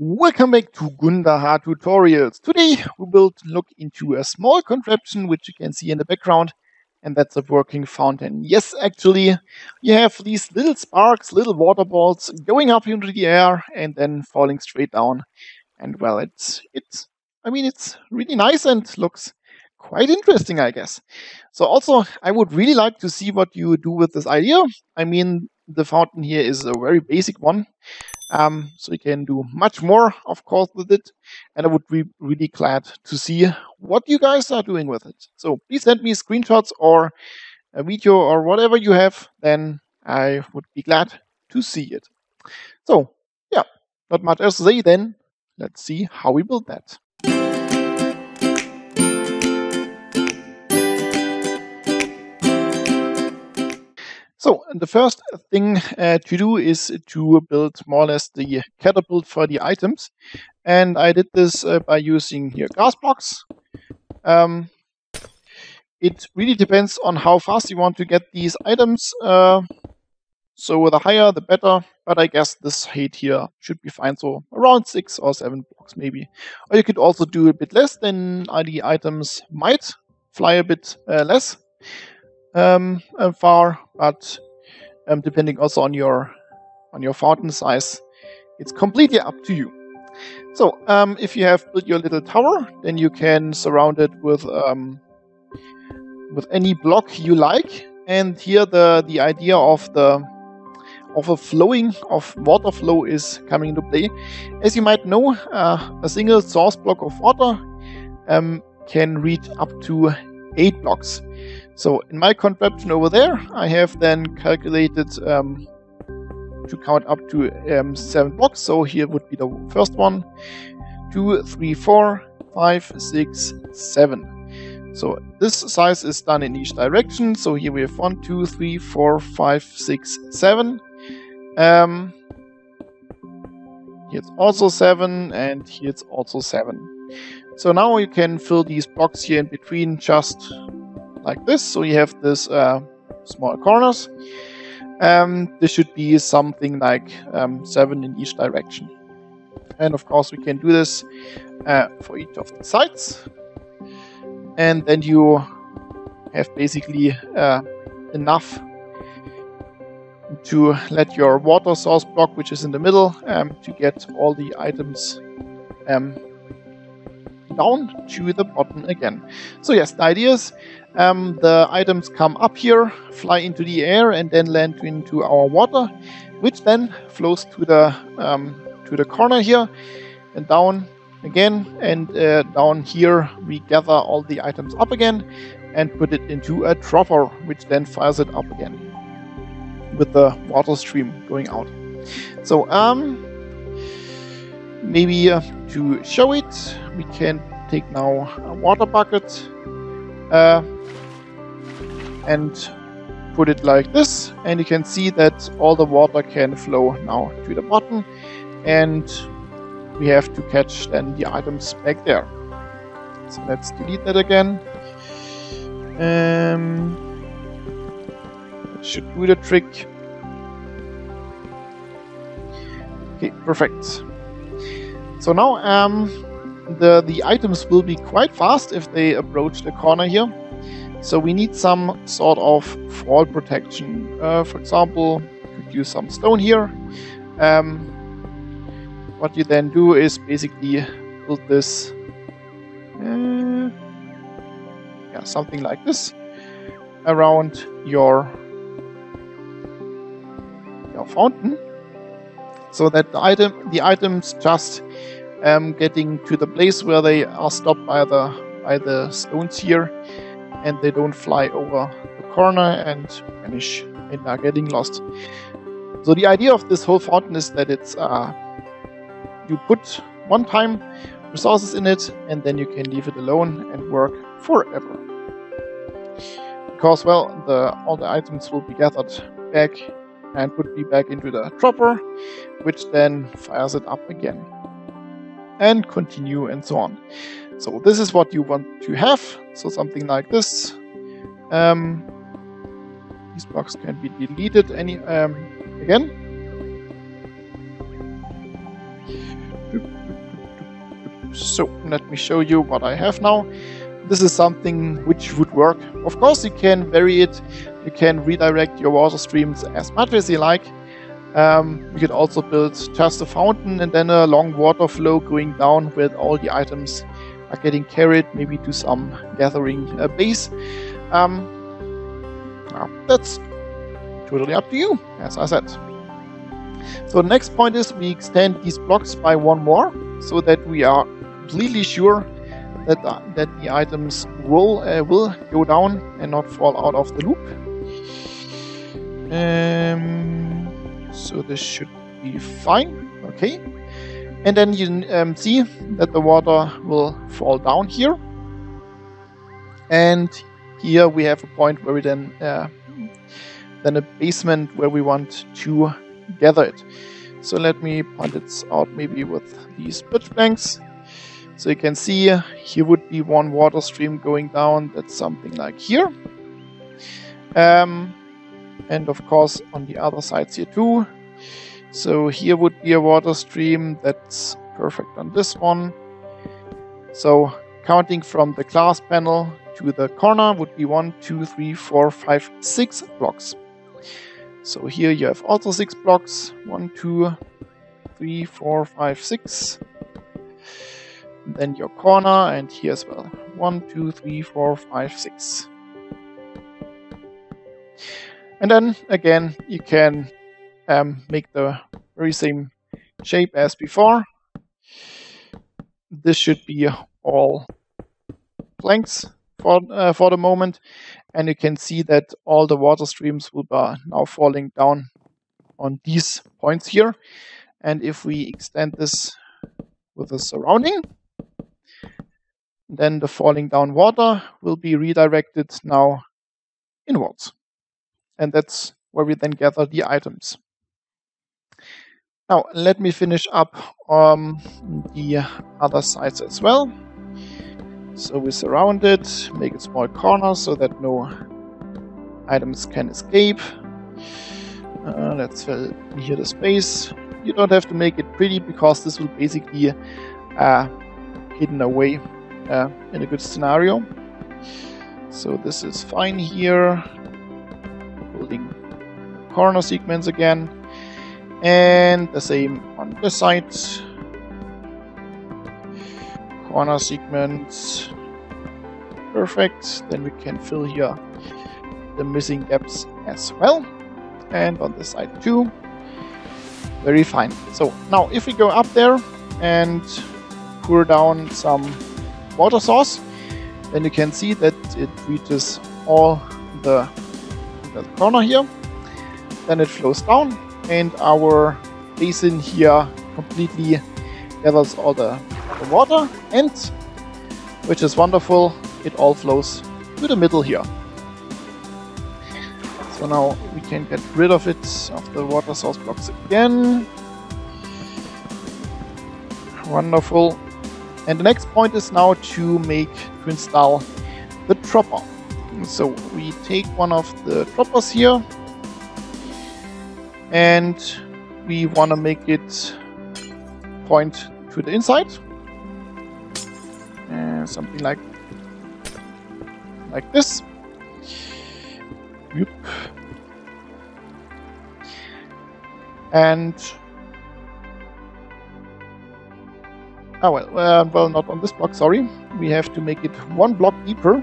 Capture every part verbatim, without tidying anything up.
Welcome back to Gundahar Tutorials. Today we will look into a small contraption which you can see in the background, and that's a working fountain. Yes, actually, you have these little sparks, little water balls going up into the air and then falling straight down. And well, it's, it's, I mean, it's really nice and looks quite interesting, I guess. So also, I would really like to see what you do with this idea. I mean, the fountain here is a very basic one. Um, so you can do much more, of course, with it. And I would be really glad to see what you guys are doing with it. So please send me screenshots or a video or whatever you have. Then I would be glad to see it. So yeah, not much else to say then. Let's see how we build that. So the first thing uh, to do is to build more or less the catapult for the items. And I did this uh, by using here glass blocks. Um, it really depends on how fast you want to get these items. Uh, so the higher, the better. But I guess this height here should be fine. So around six or seven blocks maybe. Or you could also do a bit less, then the items might fly a bit uh, less. Um, far, but um, depending also on your on your fountain size, it's completely up to you. So um, if you have built your little tower, then you can surround it with um, with any block you like. And here the the idea of the of a flowing of water flow is coming into play. As you might know, uh, a single source block of water um, can reach up to eight blocks. So in my contraption over there, I have then calculated um, to count up to um, seven blocks. So here would be the first one, two, three, four, five, six, seven. So this size is done in each direction. So here we have one, two, three, four, five, six, seven. Um, here's also seven, and here's also seven. So now you can fill these blocks here in between just like this, so you have this uh, small corners. Um, this should be something like um, seven in each direction. And of course we can do this uh, for each of the sides. And then you have basically uh, enough to let your water source block, which is in the middle, um, to get all the items um, down to the bottom again. So yes, the idea is um, the items come up here, fly into the air, and then land into our water, which then flows to the um, to the corner here and down again. And uh, down here we gather all the items up again and put it into a dropper, which then fires it up again with the water stream going out. So um, maybe uh, to show it, we can take now a water bucket uh, and put it like this, and you can see that all the water can flow now to the bottom, and we have to catch then the items back there. So let's delete that again. Um, that should do the trick. Okay, perfect. So now um, the, the items will be quite fast if they approach the corner here. So we need some sort of fall protection. Uh, for example, you could use some stone here. Um, what you then do is basically build this uh, yeah, something like this around your, your fountain. So that the item, the items just um, getting to the place where they are stopped by the by the stones here, and they don't fly over the corner and vanish and are getting lost. So the idea of this whole fountain is that it's uh, you put one time resources in it, and then you can leave it alone and work forever. Because well, the all the items will be gathered back and put me back into the dropper, which then fires it up again. And continue and so on. So this is what you want to have. So something like this. Um, these blocks can be deleted any um, again. So, let me show you what I have now. This is something which would work. Of course, you can vary it. You can redirect your water streams as much as you like. Um, you could also build just a fountain and then a long water flow going down where all the items are getting carried, maybe to some gathering uh, base. Um, that's totally up to you, as I said. So the next point is we extend these blocks by one more, so that we are completely sure that uh, that the items will uh, will go down and not fall out of the loop. Um, so this should be fine, okay. And then you um, see that the water will fall down here. And here we have a point where we then uh, then a basement where we want to gather it. So let me point it out maybe with these pitch planks. So you can see here would be one water stream going down. That's something like here. Um, and of course on the other sides here too. So here would be a water stream. That's perfect on this one. So counting from the glass panel to the corner would be one, two, three, four, five, six blocks. So here you have also six blocks. One, two, three, four, five, six. And then your corner, and here as well. One, two, three, four, five, six. And then again, you can um, make the very same shape as before. This should be all planks for uh, for the moment. And you can see that all the water streams will be now falling down on these points here. And if we extend this with the surrounding, then the falling down water will be redirected now inwards. And that's where we then gather the items. Now, let me finish up um, the other sides as well. So we surround it, make a small corner so that no items can escape. Uh, let's fill here the space. You don't have to make it pretty, because this will basically uh, hidden away uh, in a good scenario. So this is fine here. Building corner segments again. And the same on this side. Corner segments, perfect. Then we can fill here the missing gaps as well, and on this side too. Very fine. So now if we go up there and pour down some water source, then you can see that it reaches all the, the corner here. Then it flows down, and our basin here completely gathers all the the water, and which is wonderful, it all flows to the middle here. So now we can get rid of it, of the water source blocks again. Wonderful. And the next point is now to make, to install the dropper. So we take one of the droppers here, and we want to make it point to the inside. Uh, something like like this. Yep. And oh well, uh, well, not on this block. Sorry, we have to make it one block deeper.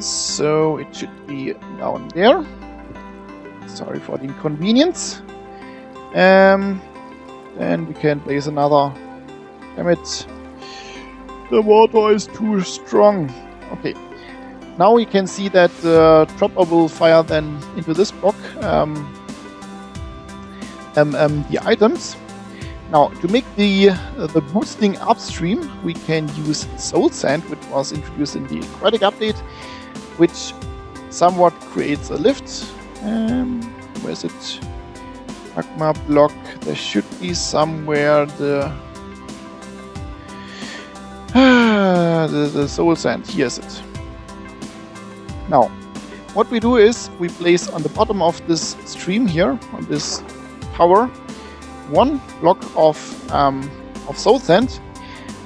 So it should be down there. Sorry for the inconvenience. Um, and we can place another. Damn it. The water is too strong. Okay, now we can see that the dropper will fire then into this block um, um, um, the items. Now to make the uh, the boosting upstream, we can use Soulsand, which was introduced in the aquatic update, which somewhat creates a lift. Um, where is it? Magma block. There should be somewhere the. The, the soul sand, here's it. Now, what we do is we place on the bottom of this stream here, on this tower, one block of, um, of soul sand.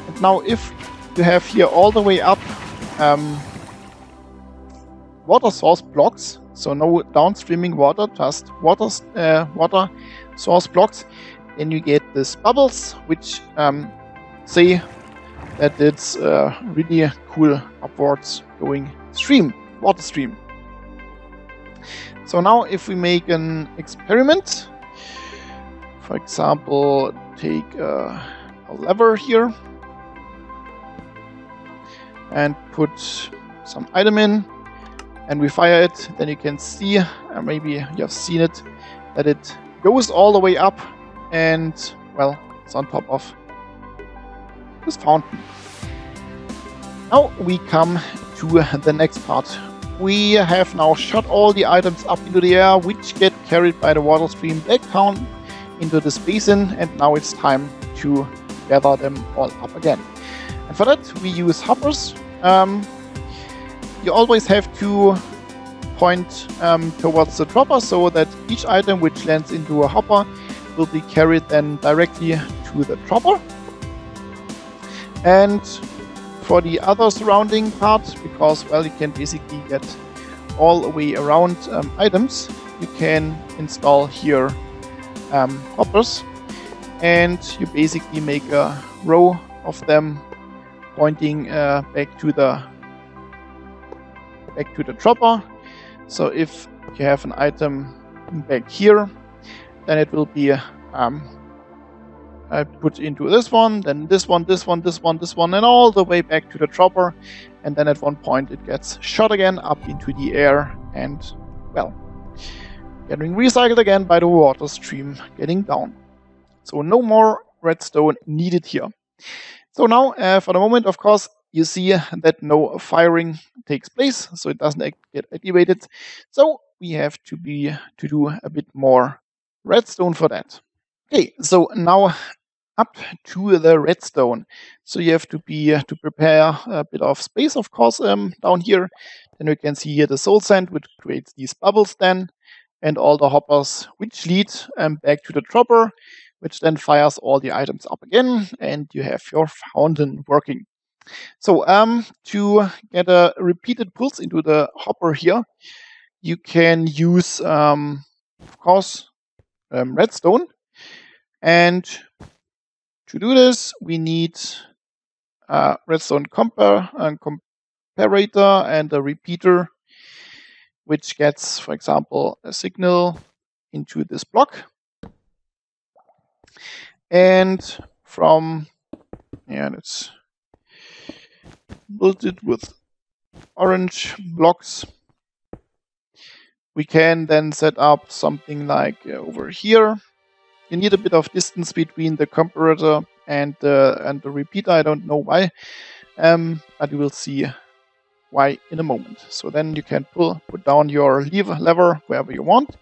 And now if you have here all the way up um, water source blocks, so no downstreaming water, just water, uh, water source blocks, then you get these bubbles, which um, say that it's uh, really cool upwards going stream, water stream. So now if we make an experiment, for example, take a, a lever here and put some item in and we fire it, then you can see, uh, maybe you have seen it, that it goes all the way up and, well, it's on top of this fountain. Now we come to the next part. We have now shot all the items up into the air, which get carried by the water stream back down into this basin, and now it's time to gather them all up again. And for that we use hoppers. Um, you always have to point um, towards the dropper so that each item which lands into a hopper will be carried then directly to the dropper. And for the other surrounding part, because, well, you can basically get all the way around um, items, you can install here um, hoppers, and you basically make a row of them pointing uh, back to the back to the dropper. So if you have an item back here, then it will be um, I put into this one, then this one, this one, this one, this one, and all the way back to the dropper. And then at one point it gets shot again up into the air and, well, getting recycled again by the water stream getting down. So no more redstone needed here. So now, uh, for the moment, of course, you see that no firing takes place, so it doesn't act get activated. So we have to be to do a bit more redstone for that. Okay, so now up to the redstone. So you have to be to prepare a bit of space, of course, um, down here. Then we can see here the soul sand, which creates these bubbles then, and all the hoppers, which lead um, back to the dropper, which then fires all the items up again, and you have your fountain working. So um, to get a repeated pulse into the hopper here, you can use, um, of course, um, redstone. And to do this, we need a redstone compar and comparator and a repeater, which gets, for example, a signal into this block. And from, yeah, let's build it with orange blocks. We can then set up something like uh, over here. You need a bit of distance between the comparator and the uh, and the repeater. I don't know why, um, but you will see why in a moment. So then you can pull put down your lever lever wherever you want,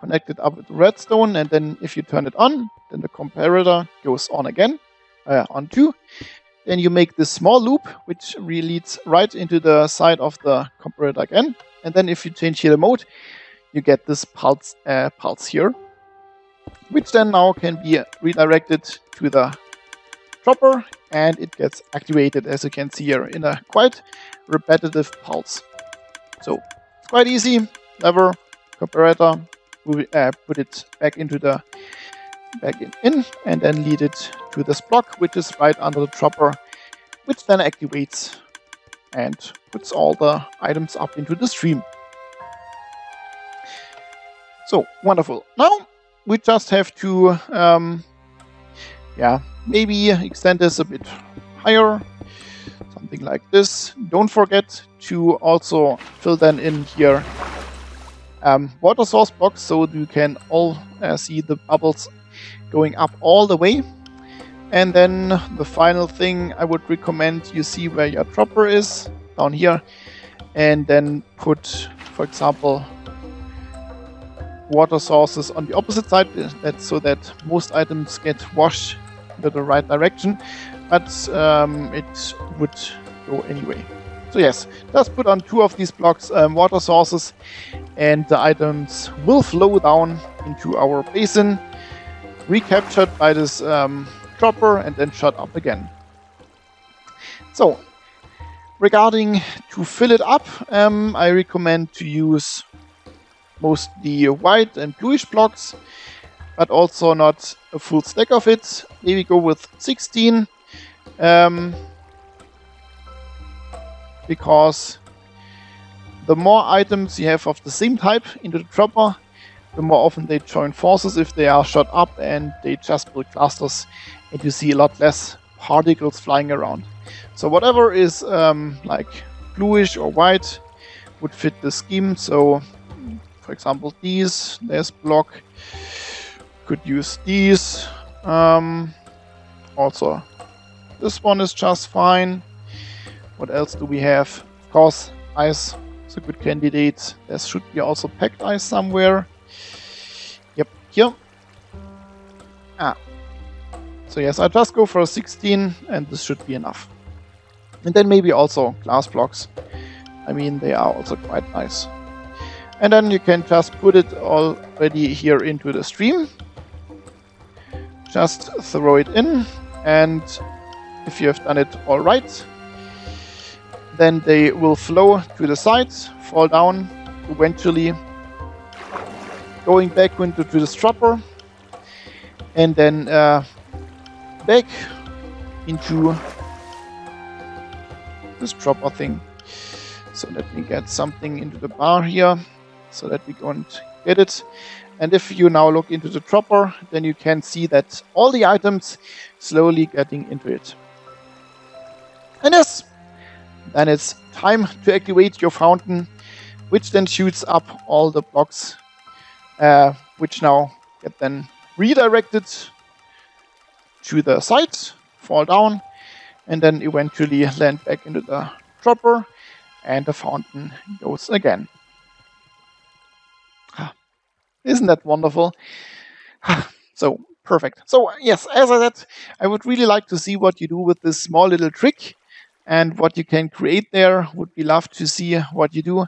connect it up with the redstone, and then if you turn it on, then the comparator goes on again, uh, on too. Then you make this small loop, which leads right into the side of the comparator again. And then if you change here the mode, you get this pulse uh, pulse here, which then now can be redirected to the dropper, and it gets activated, as you can see here, in a quite repetitive pulse. So it's quite easy. Lever, comparator, we, uh, put it back into the back in, in, and then lead it to this block, which is right under the dropper, which then activates and puts all the items up into the stream. So wonderful. Now we just have to, um, yeah, maybe extend this a bit higher, something like this. Don't forget to also fill then in here um, water source blocks, so you can all uh, see the bubbles going up all the way. And then the final thing I would recommend, you see where your dropper is, down here, and then put, for example, water sources on the opposite side, that's so that most items get washed into the right direction, but um, it would go anyway. So yes, just put on two of these blocks um, water sources, and the items will flow down into our basin, recaptured by this um, dropper and then shut up again. So, regarding to fill it up, um, I recommend to use mostly white and bluish blocks, but also not a full stack of it. Here we go with sixteen, um, because the more items you have of the same type into the dropper, the more often they join forces if they are shot up, and they just build clusters and you see a lot less particles flying around. So whatever is um, like bluish or white would fit the scheme. So for example these, there's block, could use these, um, also this one is just fine. What else do we have? Of course ice is a good candidate. There should be also packed ice somewhere. Yep, here. Ah. So yes, I just go for a sixteen and this should be enough. And then maybe also glass blocks. I mean, they are also quite nice. And then you can just put it already here into the stream. Just throw it in, and if you have done it all right, then they will flow to the side, fall down, eventually going back into the dropper, and then uh, back into this dropper thing. So let me get something into the bar here, so that we can get it. And if you now look into the dropper, then you can see that all the items slowly getting into it. And yes, then it's time to activate your fountain, which then shoots up all the blocks, uh, which now get then redirected to the site, fall down, and then eventually land back into the dropper, and the fountain goes again. Isn't that wonderful? So perfect. So yes, as I said, I would really like to see what you do with this small little trick and what you can create there. Would be love to see what you do.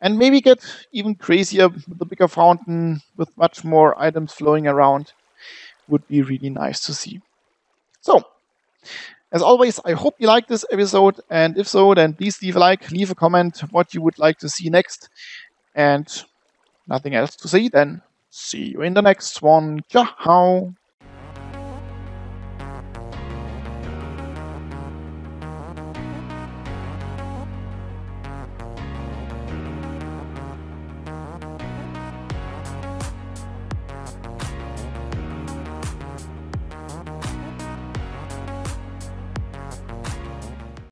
And maybe get even crazier with a bigger fountain, with much more items flowing around. Would be really nice to see. So, as always, I hope you liked this episode, and if so, then please leave a like, leave a comment what you would like to see next, and nothing else to say, then see you in the next one. Ciao!